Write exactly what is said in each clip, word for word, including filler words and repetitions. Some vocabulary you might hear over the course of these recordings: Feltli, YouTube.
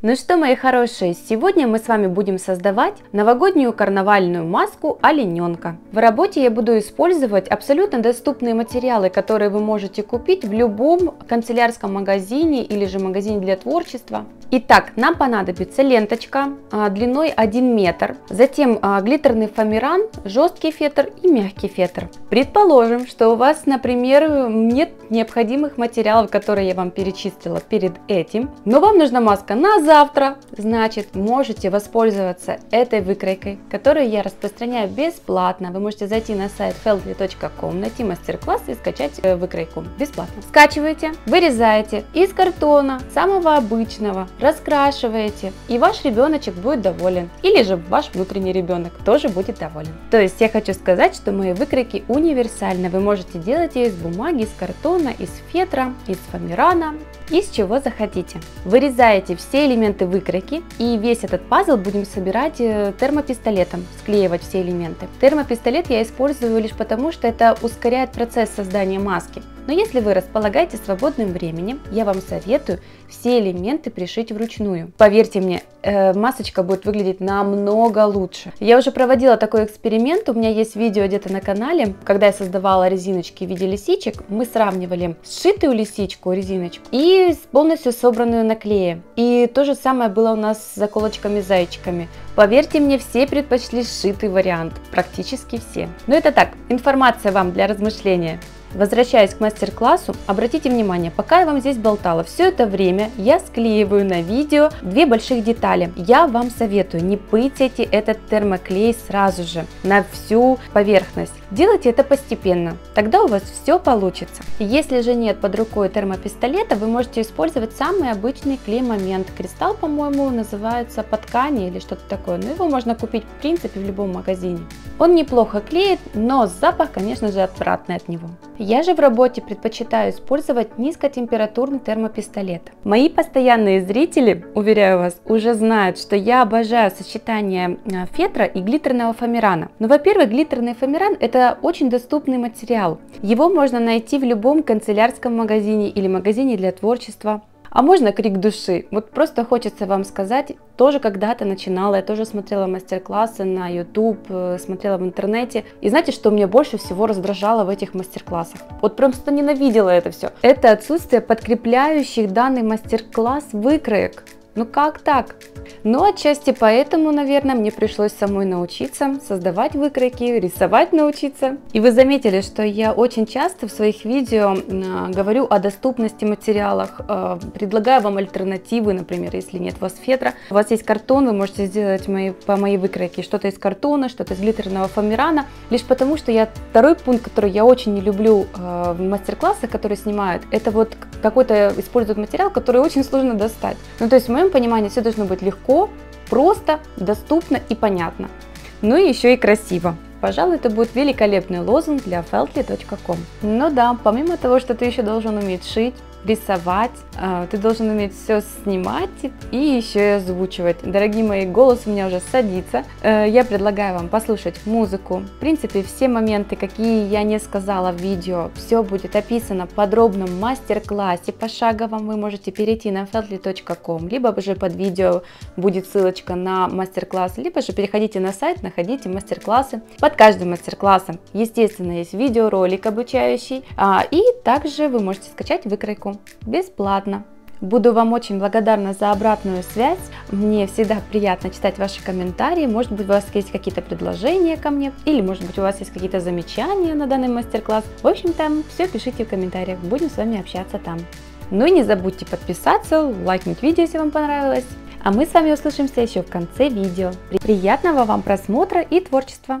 Ну что, мои хорошие, сегодня мы с вами будем создавать новогоднюю карнавальную маску олененка. В работе я буду использовать абсолютно доступные материалы, которые вы можете купить в любом канцелярском магазине или же магазине для творчества. Итак, нам понадобится ленточка длиной один метр, затем глиттерный фоамиран, жесткий фетр и мягкий фетр. Предположим, что у вас, например, нет необходимых материалов, которые я вам перечислила перед этим, но вам нужна маска на завтра, значит, можете воспользоваться этой выкройкой, которую я распространяю бесплатно. Вы можете зайти на сайт фелтли точка ком, найти мастер-класс и скачать выкройку бесплатно. Скачиваете, вырезаете из картона, самого обычного, раскрашиваете, и ваш ребеночек будет доволен. Или же ваш внутренний ребенок тоже будет доволен. То есть я хочу сказать, что мои выкройки универсальны. Вы можете делать ее из бумаги, из картона, из фетра, из фоамирана, из чего захотите. Вырезаете все элементы выкройки, и весь этот пазл будем собирать термопистолетом, склеивать все элементы. Термопистолет я использую лишь потому, что это ускоряет процесс создания маски. Но если вы располагаете свободным временем, я вам советую все элементы пришить вручную. Поверьте мне, масочка будет выглядеть намного лучше. Я уже проводила такой эксперимент, у меня есть видео где-то на канале, когда я создавала резиночки в виде лисичек, мы сравнивали сшитую лисичку, резиночку, и полностью собранную на клее. И то же самое было у нас с заколочками-зайчиками. Поверьте мне, все предпочли сшитый вариант, практически все. Но это так, информация вам для размышления. Возвращаясь к мастер-классу, обратите внимание, пока я вам здесь болтала, все это время я склеиваю на видео две больших детали. Я вам советую, не пытайте этот термоклей сразу же на всю поверхность. Делайте это постепенно, тогда у вас все получится. Если же нет под рукой термопистолета, вы можете использовать самый обычный клей-момент. Кристалл, по-моему, называется по ткани или что-то такое, но его можно купить в принципе в любом магазине. Он неплохо клеит, но запах, конечно же, отвратный от него. Я же в работе предпочитаю использовать низкотемпературный термопистолет. Мои постоянные зрители, уверяю вас, уже знают, что я обожаю сочетание фетра и глиттерного фоамирана. Но, во-первых, глиттерный фоамиран – это очень доступный материал. Его можно найти в любом канцелярском магазине или магазине для творчества. А можно крик души? Вот просто хочется вам сказать, тоже когда-то начинала, я тоже смотрела мастер-классы на YouTube, смотрела в интернете. И знаете, что меня больше всего раздражало в этих мастер-классах? Вот просто ненавидела это все. Это отсутствие подкрепляющих данный мастер-класс выкроек. Ну как так? Ну отчасти поэтому, наверное, мне пришлось самой научиться создавать выкройки, рисовать научиться. И вы заметили, что я очень часто в своих видео говорю о доступности материалах, предлагаю вам альтернативы, например, если нет у вас фетра. У вас есть картон, вы можете сделать мои, по моей выкройке что-то из картона, что-то из глиттерного фоамирана. Лишь потому, что я второй пункт, который я очень не люблю в мастер-классах, которые снимают, это вот какой-то используют материал, который очень сложно достать. Ну то есть в моем понимании все должно быть легко, просто, доступно и понятно. Ну и еще и красиво. Пожалуй, это будет великолепный лозунг для feltli точка ком. Ну да, помимо того, что ты еще должен уметь шить, рисовать, ты должен уметь все снимать и еще и озвучивать. Дорогие мои, голос у меня уже садится. Я предлагаю вам послушать музыку. В принципе, все моменты, какие я не сказала в видео, все будет описано в подробном мастер-классе пошаговом. Вы можете перейти на feltli точка ком, либо уже под видео будет ссылочка на мастер-класс, либо же переходите на сайт, находите мастер-классы. Под каждым мастер-классом, естественно, есть видеоролик обучающий, и также вы можете скачать выкройку бесплатно. Буду вам очень благодарна за обратную связь. Мне всегда приятно читать ваши комментарии. Может быть, у вас есть какие-то предложения ко мне, или может быть, у вас есть какие-то замечания на данный мастер-класс. В общем, там все пишите в комментариях. Будем с вами общаться там. Ну и не забудьте подписаться, лайкнуть видео, если вам понравилось. А мы с вами услышимся еще в конце видео. Приятного вам просмотра и творчества!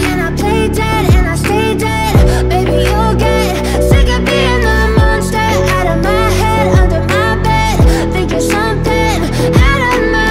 and I play dead and I stay dead, baby you'll get sick of being the monster out of my head, under my bed, thinking something out of my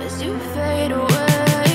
As you fade away.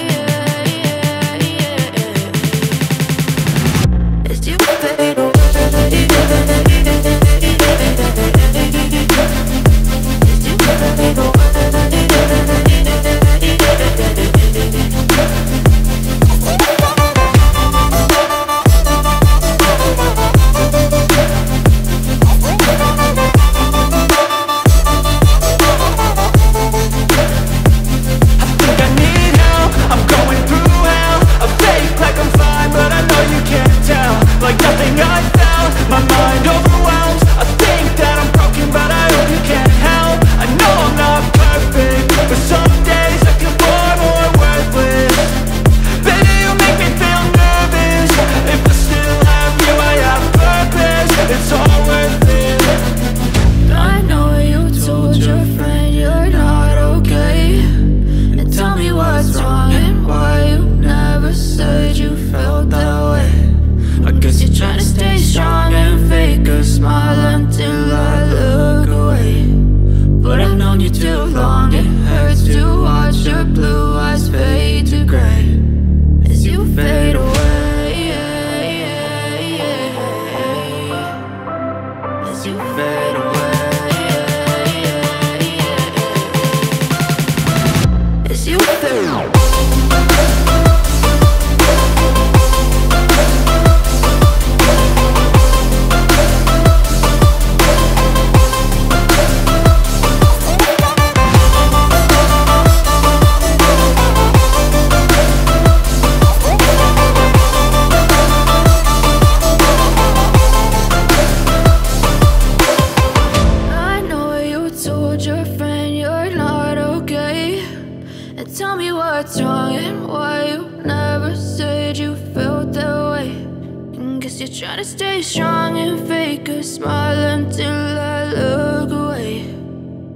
You try to stay strong and fake a smile until I look away,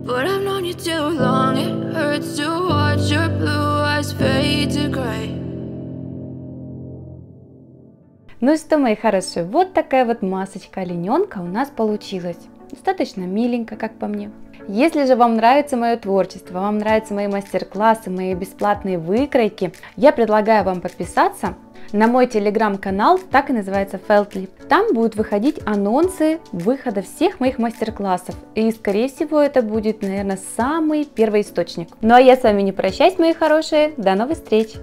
but I've known you too long. It hurts to watch your blue eyes fade to gray. Ну что, мои хорошие, вот такая вот масочка олененка у нас получилась. Достаточно миленько, как по мне. Если же вам нравится мое творчество, вам нравятся мои мастер-классы, мои бесплатные выкройки, я предлагаю вам подписаться на мой телеграм-канал, так и называется Feltli. Там будут выходить анонсы выхода всех моих мастер-классов. И, скорее всего, это будет, наверное, самый первый источник. Ну а я с вами не прощаюсь, мои хорошие. До новых встреч!